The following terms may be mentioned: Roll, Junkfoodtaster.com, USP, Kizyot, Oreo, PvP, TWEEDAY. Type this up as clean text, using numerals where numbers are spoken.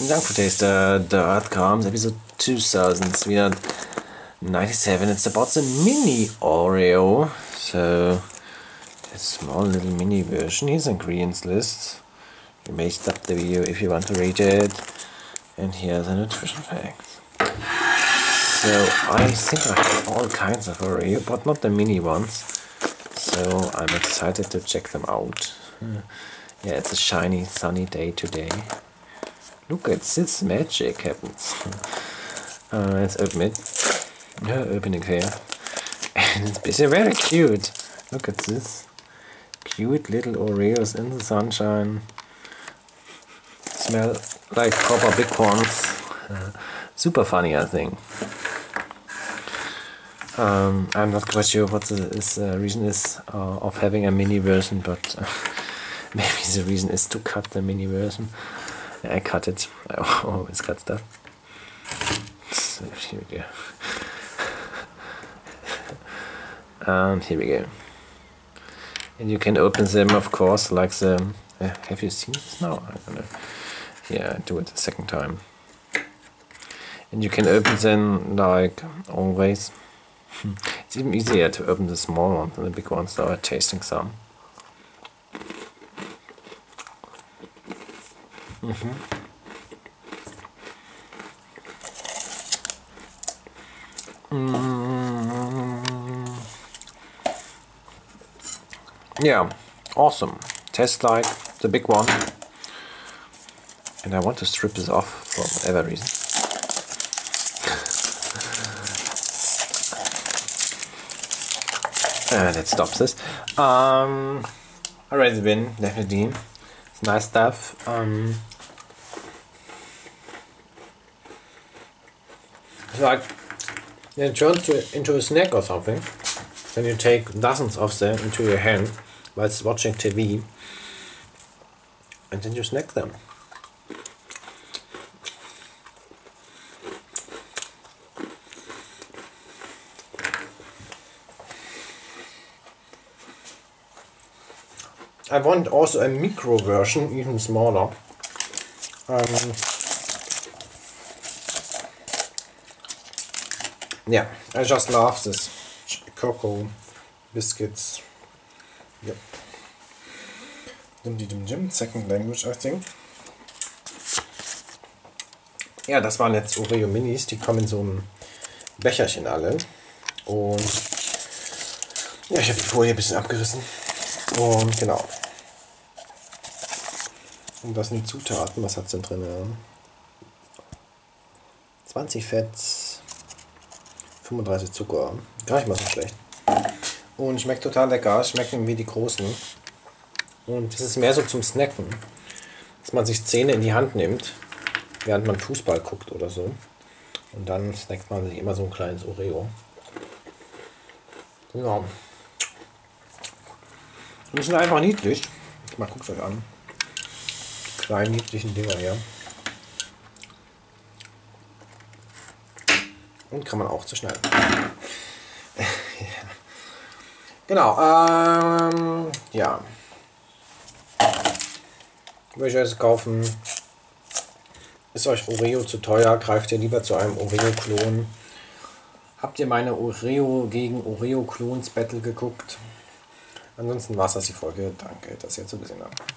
Junkfoodtaster.com, episode 2397. It's about the mini Oreo. So, a small little mini version. Here's the ingredients list. You may stop the video if you want to read it. And here's the nutrition facts. So, I think I have all kinds of Oreo, but not the mini ones. So, I'm excited to check them out. Yeah, it's a shiny, sunny day today. Look at this magic happens. Let's open it. Opening here. And it's very cute. Look at this. Cute little Oreos in the sunshine. Smell like proper big ones. Super funny, I think. I'm not quite sure what the reason is of having a mini version, but maybe the reason is to cut the mini version. I cut it. I always cut stuff. So here we go. And here we go. And you can open them, of course, like the... have you seen this now? I don't know. Yeah, I do it a second time. And you can open them like always. It's even easier to open the small ones than the big ones. So I'm tasting some. Yeah, awesome. Tastes like the big one. And I want to strip this off for whatever reason. Let's stop this. Already been, definitely. It's nice stuff. It's like it turns into a snack or something. Then you take dozens of them into your hand while watching TV, and then you snack them. I want also a micro version, even smaller. Yeah, I just love this cocoa biscuits. Yep. Dim-di-dim-dim, second language, I think. Ja, das waren jetzt Oreo Minis, die kommen in so einem Becherchen alle. Und ja, ich habe die Folie ein bisschen abgerissen. Und genau. Und das sind Zutaten. Was hat es denn drin? 20 Fett, 35 Zucker. Gar nicht mal so schlecht. Und schmeckt total lecker. Schmecken wie die großen. Und das ist mehr so zum Snacken. Dass man sich Zähne in die Hand nimmt, während man Fußball guckt oder so. Und dann snackt man sich immer so ein kleines Oreo. Genau. Die sind einfach niedlich. Mal guckt euch an. Kleinen niedlichen Dinger hier. Und kann man auch zerschneiden. Genau. Ja. Würde ich jetzt kaufen. Ist euch Oreo zu teuer? Greift ihr lieber zu einem Oreo-Klon? Habt ihr meine Oreo gegen Oreo-Klons-Battle geguckt? Ansonsten war es das die Folge. Danke, dass ihr zugesehen habt.